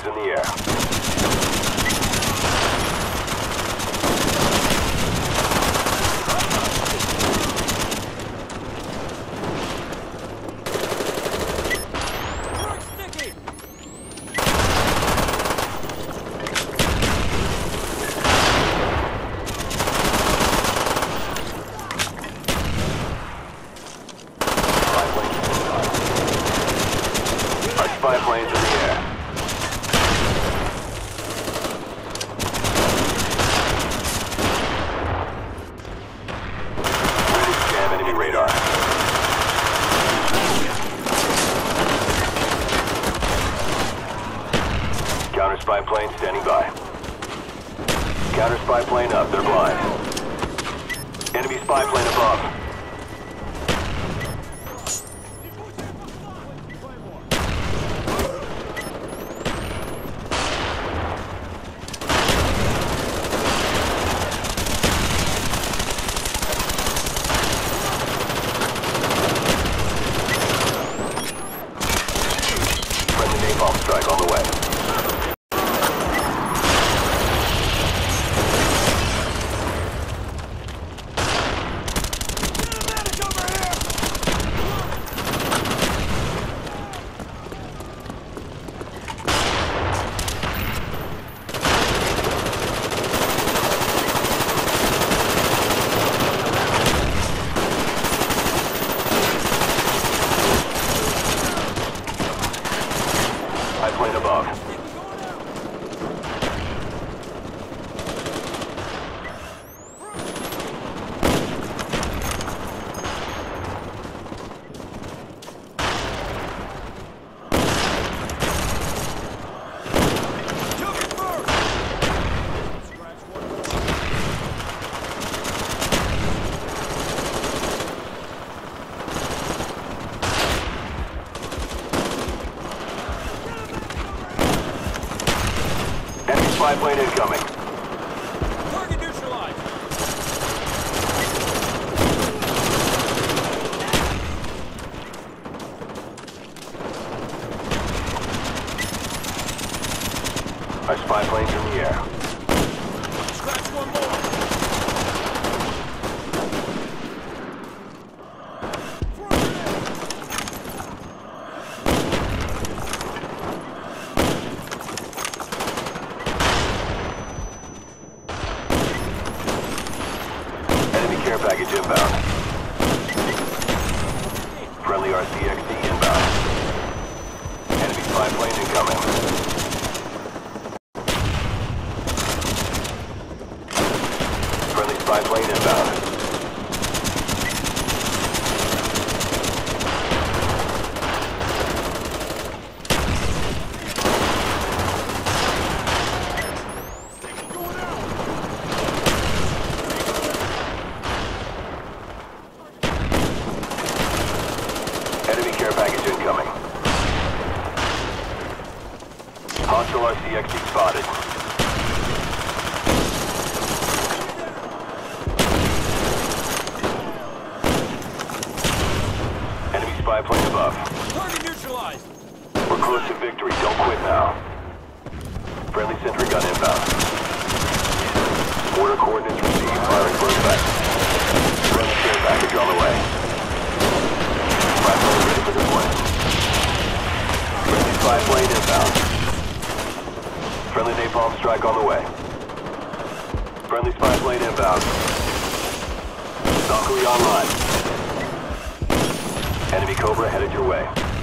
planes in the air. Spy plane standing by. Counter spy plane up, they're blind. Enemy spy plane above. Spy plane incoming. Target neutralized. Our spy plane's in the air. Scratch one more. Package inbound. Friendly R.C.X.D. inbound. Enemy spy plane incoming. Friendly spy plane inbound. Package incoming. Hostile R.C.X.D. spotted. Enemy spy plane above. Target neutralized. We're close to victory. Don't quit now. Friendly sentry gun inbound. Order coordinates received. Firing burst back. Friendly care package on the way. Ready for deployment. Friendly spy plane inbound. Friendly napalm strike on the way. Friendly spy plane inbound. Zaku online. Enemy Cobra headed your way.